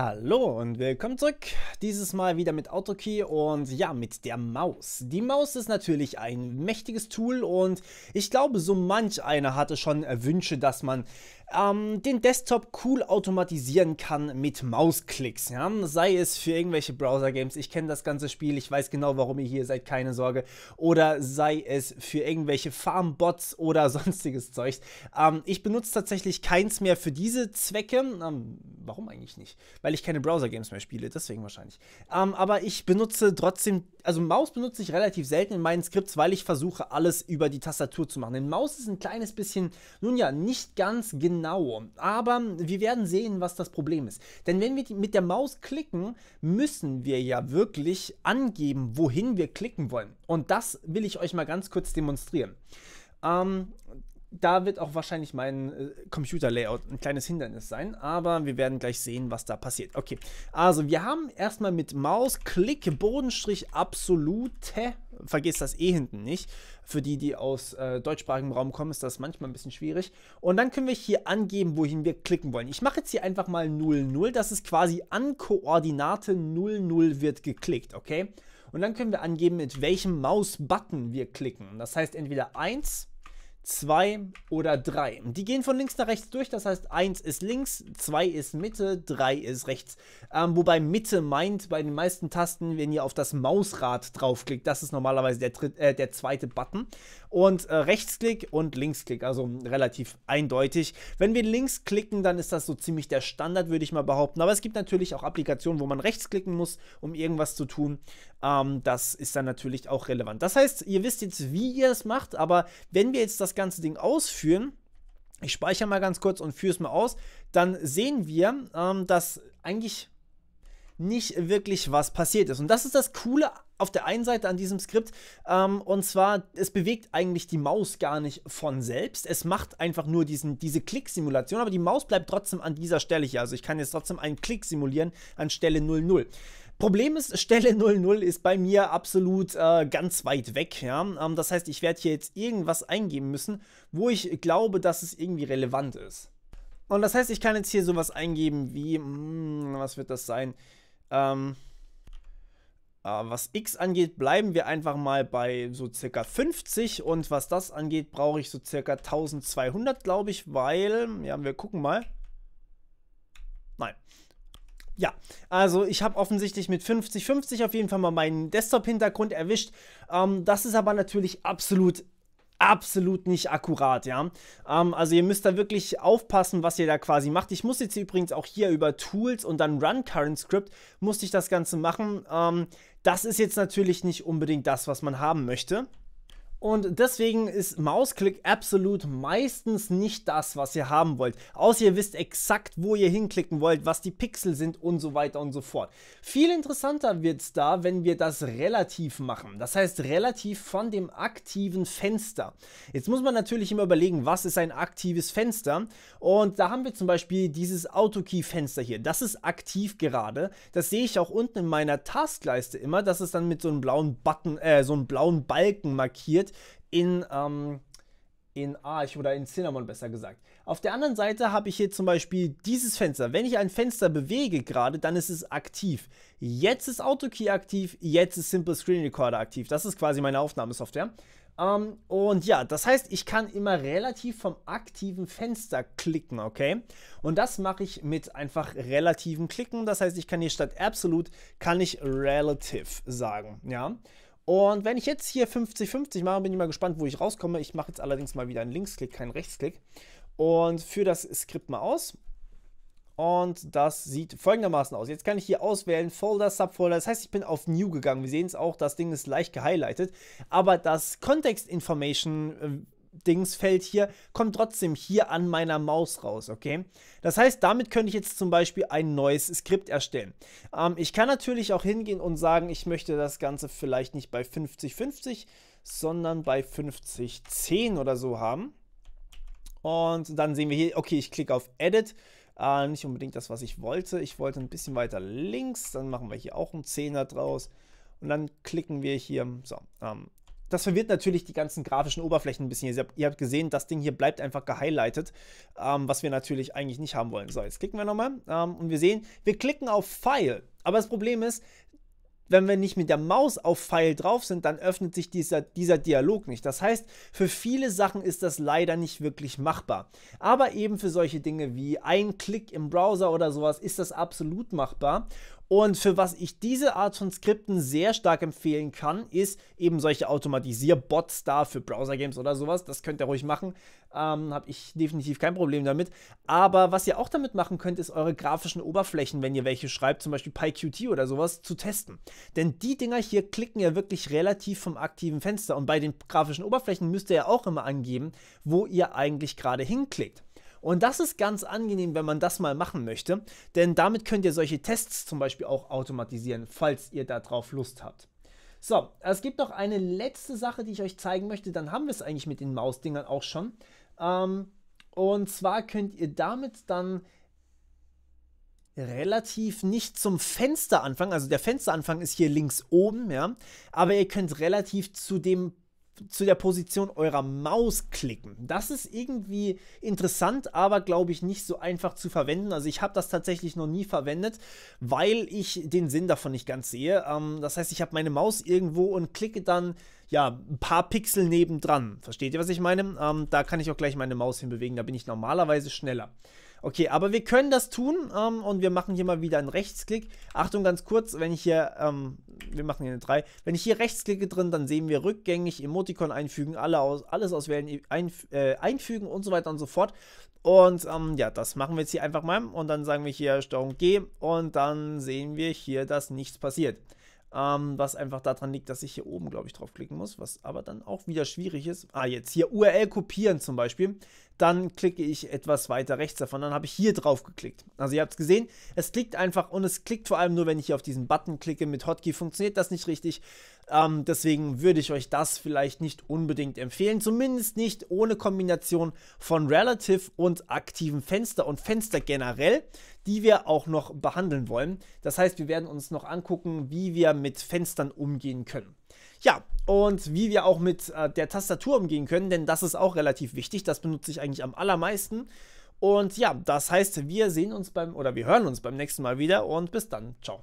Hallo und willkommen zurück, dieses Mal wieder mit AutoKey und ja, mit der Maus. Die Maus ist natürlich ein mächtiges Tool und ich glaube, so manch einer hatte schon Wünsche, dass man den Desktop cool automatisieren kann mit Mausklicks, ja? Sei es für irgendwelche Browser-Games, ich kenne das ganze Spiel, ich weiß genau, warum ihr hier seid, keine Sorge, oder sei es für irgendwelche Farmbots oder sonstiges Zeugs. Ich benutze tatsächlich keins mehr für diese Zwecke, warum eigentlich nicht? Weil ich keine Browser-Games mehr spiele, deswegen wahrscheinlich. Aber ich benutze trotzdem, also Maus benutze ich relativ selten in meinen Skripts, weil ich versuche, alles über die Tastatur zu machen. Denn Maus ist ein kleines bisschen, nun ja, nicht ganz genau. Aber wir werden sehen, was das Problem ist. Denn wenn wir mit der Maus klicken, müssen wir ja wirklich angeben, wohin wir klicken wollen. Und das will ich euch mal ganz kurz demonstrieren. Da wird auch wahrscheinlich mein Computer-Layout ein kleines Hindernis sein, aber wir werden gleich sehen, was da passiert. Okay, also wir haben erstmal mit Mausklick, Bodenstrich, absolute, vergesst das E hinten nicht, für die, die aus deutschsprachigem Raum kommen, ist das manchmal ein bisschen schwierig. Und dann können wir hier angeben, wohin wir klicken wollen. Ich mache jetzt hier einfach mal 00, das ist quasi an Koordinate 00 wird geklickt, okay? Und dann können wir angeben, mit welchem Maus-Button wir klicken. Das heißt entweder 1... 2 oder 3. Die gehen von links nach rechts durch, das heißt 1 ist links, 2 ist Mitte, 3 ist rechts. Wobei Mitte meint bei den meisten Tasten, wenn ihr auf das Mausrad draufklickt, das ist normalerweise der zweite Button. Und Rechtsklick und Linksklick, also relativ eindeutig. Wenn wir links klicken, dann ist das so ziemlich der Standard, würde ich mal behaupten. Aber es gibt natürlich auch Applikationen, wo man rechts klicken muss, um irgendwas zu tun. Das ist dann natürlich auch relevant. Das heißt, ihr wisst jetzt, wie ihr es macht, aber wenn wir jetzt das ganze Ding ausführen, ich speichere mal ganz kurz und führe es mal aus, dann sehen wir, dass eigentlich nicht wirklich was passiert ist. Und das ist das Coole auf der einen Seite an diesem Skript, und zwar, es bewegt eigentlich die Maus gar nicht von selbst. Es macht einfach nur diese Klicksimulation, aber die Maus bleibt trotzdem an dieser Stelle hier. Also ich kann jetzt trotzdem einen Klick simulieren an Stelle 00. Problem ist, Stelle 00 ist bei mir absolut ganz weit weg, ja? Das heißt, ich werde hier jetzt irgendwas eingeben müssen, wo ich glaube, dass es irgendwie relevant ist. Und das heißt, ich kann jetzt hier sowas eingeben wie, was wird das sein? Was X angeht, bleiben wir einfach mal bei so circa 50 und was das angeht, brauche ich so circa 1200, glaube ich, weil, ja, wir gucken mal. Nein. Ja, also ich habe offensichtlich mit 50 auf jeden Fall mal meinen Desktop-Hintergrund erwischt. Das ist aber natürlich absolut nicht akkurat, ja. Also ihr müsst da wirklich aufpassen, was ihr da quasi macht. Ich muss jetzt hier übrigens auch hier über Tools und dann Run Current Script musste ich das Ganze machen. Das ist jetzt natürlich nicht unbedingt das, was man haben möchte. Und deswegen ist Mausklick absolut meistens nicht das, was ihr haben wollt. Außer ihr wisst exakt, wo ihr hinklicken wollt, was die Pixel sind und so weiter und so fort. Viel interessanter wird es da, wenn wir das relativ machen. Das heißt, relativ von dem aktiven Fenster. Jetzt muss man natürlich immer überlegen, was ist ein aktives Fenster? Und da haben wir zum Beispiel dieses AutoKey-Fenster hier. Das ist aktiv gerade. Das sehe ich auch unten in meiner Taskleiste immer. Das ist dann mit so einem blauen Button, so einem blauen Balken markiert. In Arch oder in Cinnamon besser gesagt. Auf der anderen Seite habe ich hier zum Beispiel dieses Fenster. Wenn ich ein Fenster bewege gerade, dann ist es aktiv. Jetzt ist AutoKey aktiv, jetzt ist Simple Screen Recorder aktiv. Das ist quasi meine Aufnahmesoftware. Und ja, das heißt, ich kann immer relativ vom aktiven Fenster klicken, okay? Und das mache ich mit einfach relativen Klicken. Das heißt, ich kann hier statt Absolute, kann ich Relative sagen, ja? Und wenn ich jetzt hier 50-50 mache, bin ich mal gespannt, wo ich rauskomme. Ich mache jetzt allerdings mal wieder einen Linksklick, keinen Rechtsklick. Und führe das Skript mal aus. Und das sieht folgendermaßen aus. Jetzt kann ich hier auswählen, Folder, Subfolder. Das heißt, ich bin auf New gegangen. Wir sehen es auch, das Ding ist leicht gehighlightet. Aber das Context-Information Dingsfeld hier, kommt trotzdem hier an meiner Maus raus, okay? Das heißt, damit könnte ich jetzt zum Beispiel ein neues Skript erstellen. Ich kann natürlich auch hingehen und sagen, ich möchte das Ganze vielleicht nicht bei 50-50, sondern bei 50-10 oder so haben. Und dann sehen wir hier, okay, ich klicke auf Edit. Nicht unbedingt das, was ich wollte. Ich wollte ein bisschen weiter links, dann machen wir hier auch einen 10er draus. Und dann klicken wir hier, so, Das verwirrt natürlich die ganzen grafischen Oberflächen ein bisschen. Ihr habt gesehen, das Ding hier bleibt einfach gehighlightet, was wir natürlich eigentlich nicht haben wollen. So, jetzt klicken wir nochmal und wir sehen, wir klicken auf File. Aber das Problem ist, wenn wir nicht mit der Maus auf File drauf sind, dann öffnet sich dieser Dialog nicht. Das heißt, für viele Sachen ist das leider nicht wirklich machbar. Aber eben für solche Dinge wie ein Klick im Browser oder sowas ist das absolut machbar. Und für was ich diese Art von Skripten sehr stark empfehlen kann, ist eben solche Automatisierbots da für Browser-Games oder sowas. Das könnt ihr ruhig machen. Habe ich definitiv kein Problem damit. Aber was ihr auch damit machen könnt, ist eure grafischen Oberflächen, wenn ihr welche schreibt, zum Beispiel PyQt oder sowas, zu testen. Denn die Dinger hier klicken ja wirklich relativ vom aktiven Fenster. Und bei den grafischen Oberflächen müsst ihr ja auch immer angeben, wo ihr eigentlich gerade hinklickt. Und das ist ganz angenehm, wenn man das mal machen möchte, denn damit könnt ihr solche Tests zum Beispiel auch automatisieren, falls ihr darauf Lust habt. So, es gibt noch eine letzte Sache, die ich euch zeigen möchte, dann haben wir es eigentlich mit den Mausdingern auch schon. Und zwar könnt ihr damit dann relativ nicht zum Fensteranfang, also der Fensteranfang ist hier links oben, ja, aber ihr könnt relativ zu der Position eurer Maus klicken. Das ist irgendwie interessant, aber glaube ich nicht so einfach zu verwenden. Also ich habe das tatsächlich noch nie verwendet, weil ich den Sinn davon nicht ganz sehe. Das heißt, ich habe meine Maus irgendwo und klicke dann ja ein paar Pixel nebendran. Versteht ihr, was ich meine? Da kann ich auch gleich meine Maus hinbewegen, da bin ich normalerweise schneller. Okay, aber wir können das tun und wir machen hier mal wieder einen Rechtsklick. Achtung, ganz kurz, wenn ich hier, wir machen hier eine 3, wenn ich hier rechtsklicke drin, dann sehen wir rückgängig, Emoticon einfügen, alles auswählen, einfügen und so weiter und so fort. Und ja, das machen wir jetzt hier einfach mal und dann sagen wir hier Steuerung G und dann sehen wir hier, dass nichts passiert. Was einfach daran liegt, dass ich hier oben, glaube ich, draufklicken muss, was aber dann auch wieder schwierig ist. Ah, jetzt hier URL kopieren zum Beispiel. Dann klicke ich etwas weiter rechts davon, dann habe ich hier drauf geklickt. Also ihr habt es gesehen, es klickt einfach und es klickt vor allem nur, wenn ich hier auf diesen Button klicke. Mit Hotkey funktioniert das nicht richtig. Deswegen würde ich euch das vielleicht nicht unbedingt empfehlen. Zumindest nicht ohne Kombination von Relative und aktivem Fenster und Fenster generell, die wir auch noch behandeln wollen. Das heißt, wir werden uns noch angucken, wie wir mit Fenstern umgehen können. Ja, und wie wir auch mit der Tastatur umgehen können, denn das ist auch relativ wichtig, das benutze ich eigentlich am allermeisten. Und ja, das heißt, wir hören uns beim nächsten Mal wieder und bis dann, ciao.